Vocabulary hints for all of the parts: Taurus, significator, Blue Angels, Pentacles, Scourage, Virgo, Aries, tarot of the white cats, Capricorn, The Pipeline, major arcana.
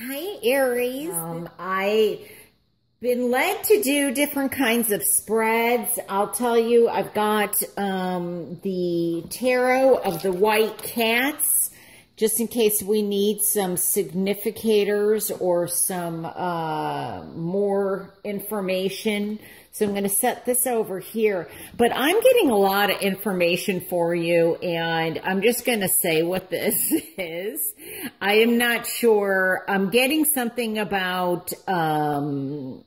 Hi, Aries. I've been led to do different kinds of spreads. I'll tell you, I've got the tarot of the white cats, just in case we need some significators or some more information. So I'm going to set this over here, but I'm getting a lot of information for you, and I'm just going to say what this is. I am not sure. I'm getting something about Target.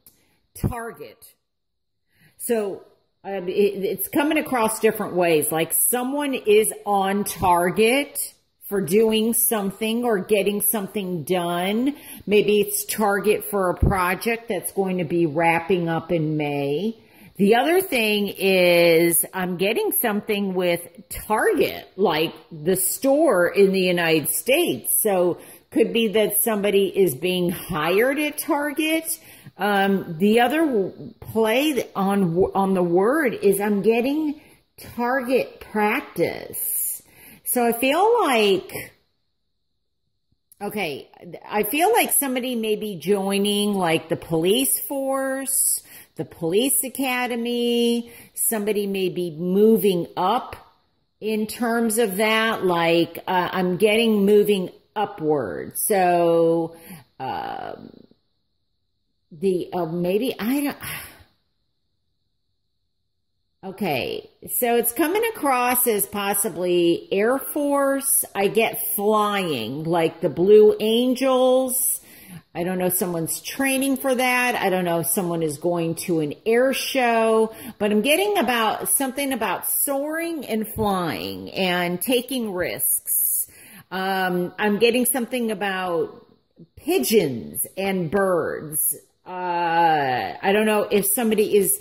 So it's coming across different ways. Like someone is on target for doing something or getting something done. Maybe it's target for a project that's going to be wrapping up in May. The other thing is I'm getting something with Target, like the store in the United States. So could be that somebody is being hired at Target. The other play on the word is I'm getting target practice. So I feel like, okay, I feel like somebody may be joining like the police force, the police academy. Somebody may be moving up in terms of that. Like I'm getting moving upward. So maybe I don't. Okay, so it's coming across as possibly Air Force. I get flying, like the Blue Angels. I don't know if someone's training for that. I don't know if someone is going to an air show. But I'm getting about something about soaring and flying and taking risks. I'm getting something about pigeons and birds. I don't know if somebody is...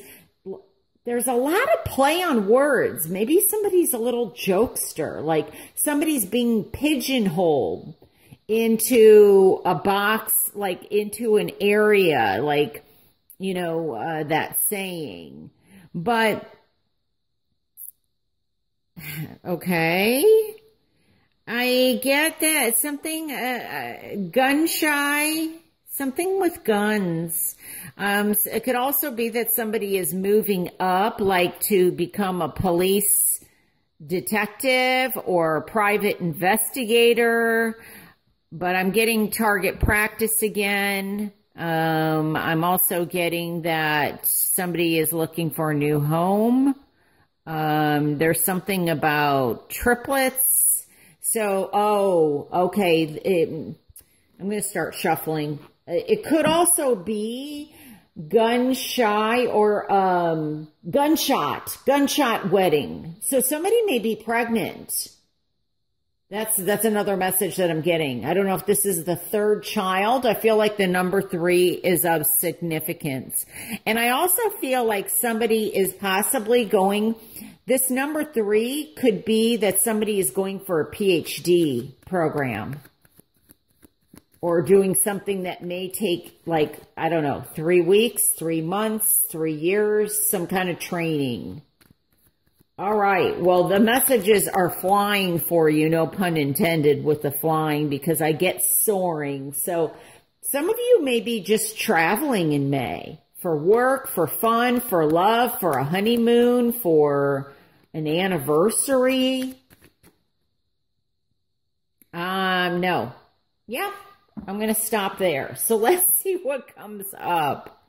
There's a lot of play on words. Maybe somebody's a little jokester, like somebody's being pigeonholed into a box, like into an area, like, you know, that saying. But, okay, I get that. Something gun shy, something with guns. It could also be that somebody is moving up, like to become a police detective or private investigator, but I'm getting target practice again. I'm also getting that somebody is looking for a new home. There's something about triplets. So, oh, okay. I'm going to start shuffling. It could also be gun shy or gunshot wedding. So somebody may be pregnant. That's another message that I'm getting. I don't know if this is the third child. I feel like the number 3 is of significance. And I also feel like somebody is possibly going, this number 3 could be that somebody is going for a PhD program. Or doing something that may take, like, I don't know, 3 weeks, 3 months, 3 years, some kind of training. All right. Well, the messages are flying for you, no pun intended with the flying, because I get soaring. So some of you may be just traveling in May for work, for fun, for love, for a honeymoon, for an anniversary. No. Yeah. I'm going to stop there. So let's see what comes up.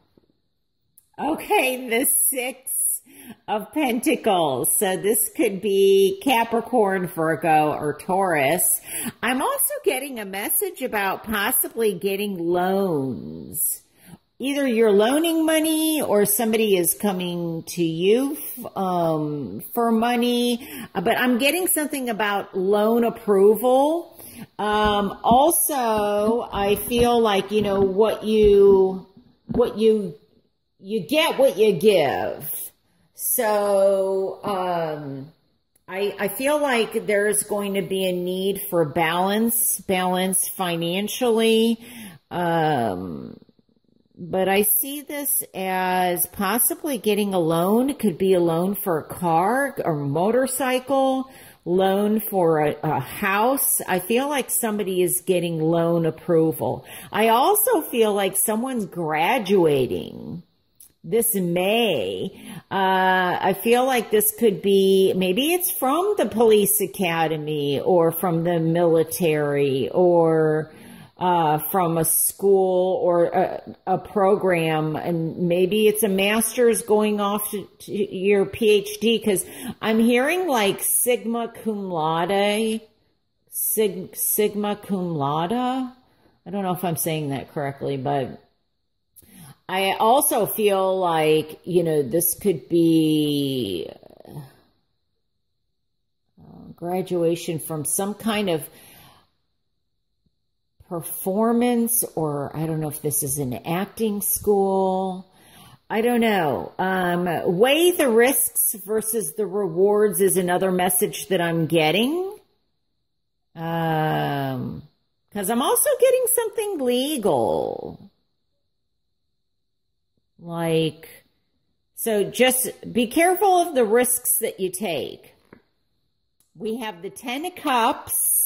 Okay, the 6 of Pentacles. So this could be Capricorn, Virgo, or Taurus. I'm also getting a message about possibly getting loans. Either you're loaning money or somebody is coming to you for money. But I'm getting something about loan approval. Also, I feel like, you know, you get what you give. So, I feel like there's going to be a need for balance financially. But I see this as possibly getting a loan. It could be a loan for a car or motorcycle, loan for a house. I feel like somebody is getting loan approval. I also feel like someone's graduating this May. I feel like this could be, maybe it's from the police academy or from the military or from a school or a program, and maybe it's a master's going off to your PhD, because I'm hearing like sigma cum laude. I don't know if I'm saying that correctly, but I also feel like, you know, this could be graduation from some kind of performance, or I don't know if this is an acting school. I don't know. Weigh the risks versus the rewards is another message that I'm getting. Because I'm also getting something legal. Like, so just be careful of the risks that you take. We have the 10 of Cups.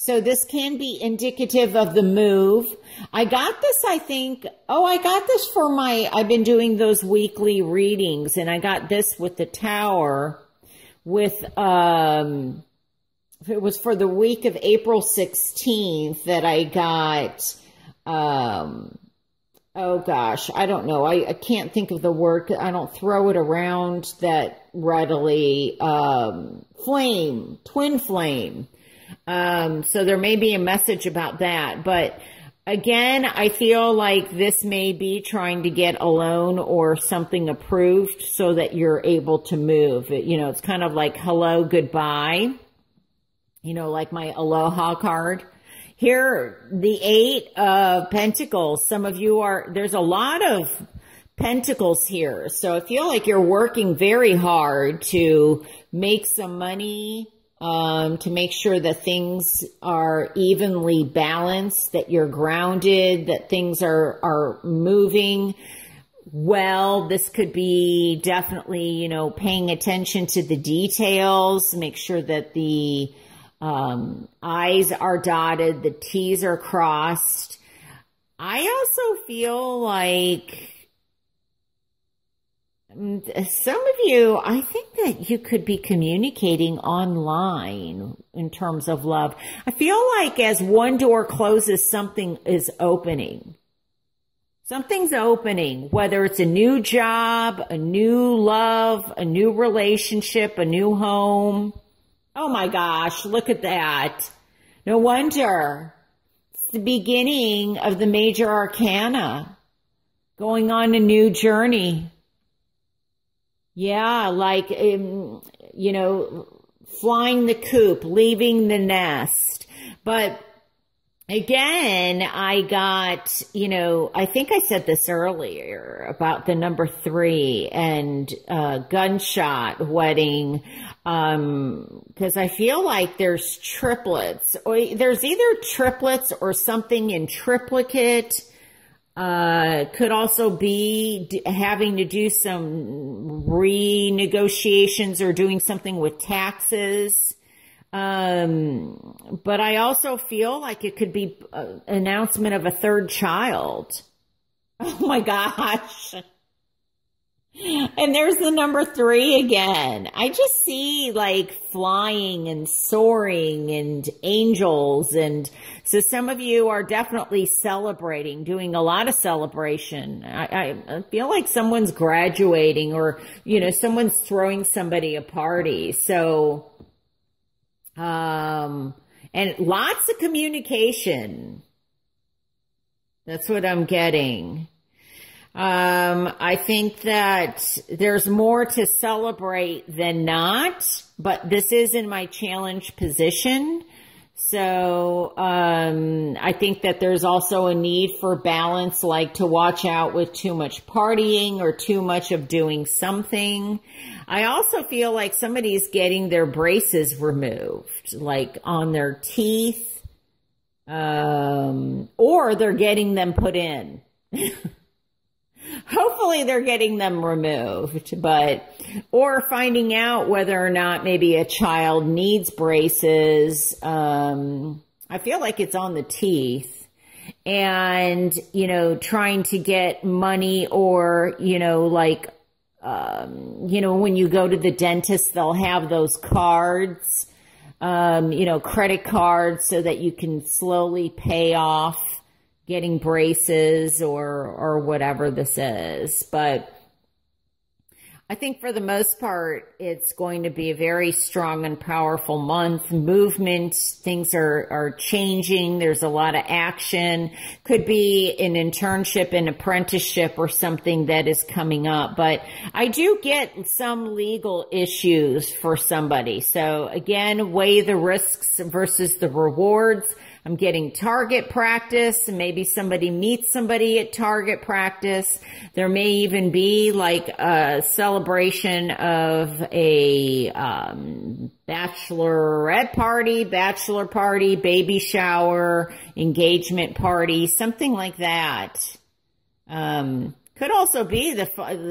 So this can be indicative of the move. I got this, I think, I've been doing those weekly readings, and I got this with the Tower with, it was for the week of April 16th that I got, oh gosh, I don't know. I can't think of the word. I don't throw it around that readily. Flame, twin flame. So there may be a message about that, but again, I feel like this may be trying to get a loan or something approved so that you're able to move. You know, it's kind of like hello, goodbye, you know, like my Aloha card. Here, the 8 of Pentacles. Some of you are, there's a lot of Pentacles here. So I feel like you're working very hard to make some money, to make sure that things are evenly balanced, that you're grounded, that things are moving well. This could be definitely, you know, paying attention to the details, make sure that the I's are dotted, the T's are crossed. I also feel like some of you, I think that you could be communicating online in terms of love. I feel like as one door closes, something is opening. Something's opening, whether it's a new job, a new love, a new relationship, a new home. Oh my gosh, look at that. No wonder. It's the beginning of the major arcana. Going on a new journey. Yeah, like, you know, flying the coop, leaving the nest. But again, I got, you know, I think I said this earlier about the number 3 and gunshot wedding, because I feel like there's triplets, or there's either triplets or something in triplicate. Could also be having to do some renegotiations or doing something with taxes. But I also feel like it could be an announcement of a 3rd child. Oh my gosh. And there's the number 3 again. I just see like flying and soaring and angels. And so some of you are definitely celebrating, doing a lot of celebration. I feel like someone's graduating, or, you know, someone's throwing somebody a party. So, and lots of communication. That's what I'm getting. I think that there's more to celebrate than not, but this is in my challenge position. So, I think that there's also a need for balance, like to watch out with too much partying or too much of doing something. I also feel like somebody's getting their braces removed, like on their teeth, or they're getting them put in. Hopefully they're getting them removed, or finding out whether or not maybe a child needs braces. I feel like it's on the teeth. And, you know, trying to get money, or, you know, like, you know, when you go to the dentist, they'll have those cards, you know, credit cards, so that you can slowly pay off getting braces or whatever this is. But I think for the most part, it's going to be a very strong and powerful month. Movement, things are changing. There's a lot of action. Could be an internship, an apprenticeship, or something that is coming up. But I do get some legal issues for somebody. So again, weigh the risks versus the rewards. I'm getting target practice. Maybe somebody meets somebody at target practice. There may even be like a celebration of a bachelorette party, bachelor party, baby shower, engagement party, something like that. Could also be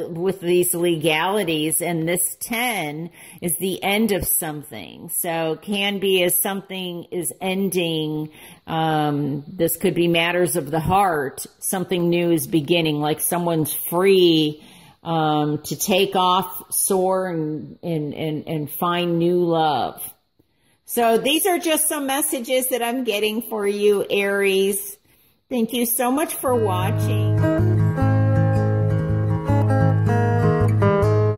with these legalities, and this 10 is the end of something. So can be as something is ending. This could be matters of the heart. Something new is beginning, like someone's free to take off, soar, and find new love. So these are just some messages that I'm getting for you, Aries. Thank you so much for watching.